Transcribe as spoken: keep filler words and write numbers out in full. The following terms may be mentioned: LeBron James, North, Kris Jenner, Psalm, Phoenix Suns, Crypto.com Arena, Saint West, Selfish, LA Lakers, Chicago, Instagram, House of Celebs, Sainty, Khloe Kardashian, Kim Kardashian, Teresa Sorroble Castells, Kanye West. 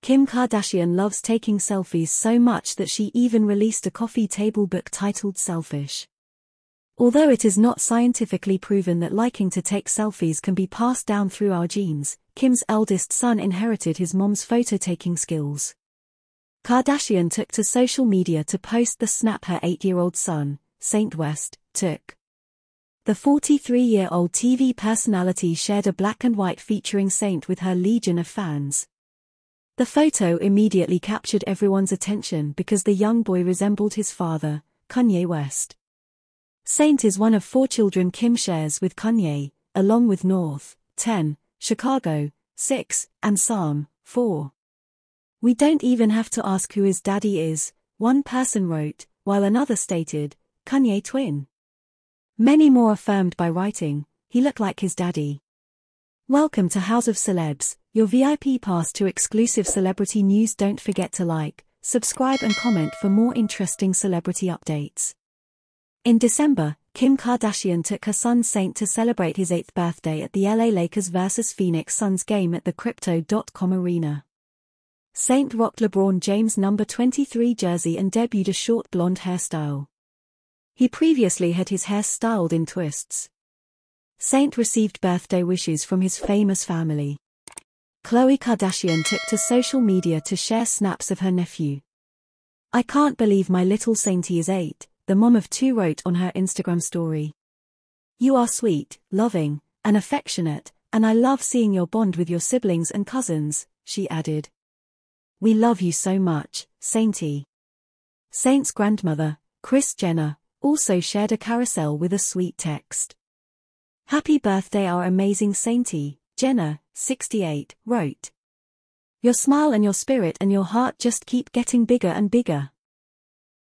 Kim Kardashian loves taking selfies so much that she even released a coffee table book titled Selfish. Although it is not scientifically proven that liking to take selfies can be passed down through our genes, Kim's eldest son inherited his mom's photo-taking skills. Kardashian took to social media to post the snap her eight-year-old son, Saint West, took. The forty-three-year-old T V personality shared a black and white featuring Saint with her legion of fans. The photo immediately captured everyone's attention because the young boy resembled his father, Kanye West. Saint is one of four children Kim shares with Kanye, along with North, ten, Chicago, six, and Psalm, four. "We don't even have to ask who his daddy is," one person wrote, while another stated, "Kanye twin." Many more affirmed by writing, "He looked like his daddy." Welcome to House of Celebs, your V I P pass to exclusive celebrity news. Don't forget to like, subscribe and comment for more interesting celebrity updates. In December, Kim Kardashian took her son Saint to celebrate his eighth birthday at the L A Lakers versus Phoenix Suns game at the Crypto dot com Arena. Saint rocked LeBron James' number twenty-three jersey and debuted a short blonde hairstyle. He previously had his hair styled in twists. Saint received birthday wishes from his famous family. Khloe Kardashian took to social media to share snaps of her nephew. "I can't believe my little Sainty is eight, the mom of two wrote on her Instagram story. "You are sweet, loving, and affectionate, and I love seeing your bond with your siblings and cousins," she added. "We love you so much, Sainty." Saint's grandmother, Kris Jenner, also shared a carousel with a sweet text. "Happy birthday our amazing Sainty, Jenner, sixty-eight, wrote. Your smile and your spirit and your heart just keep getting bigger and bigger."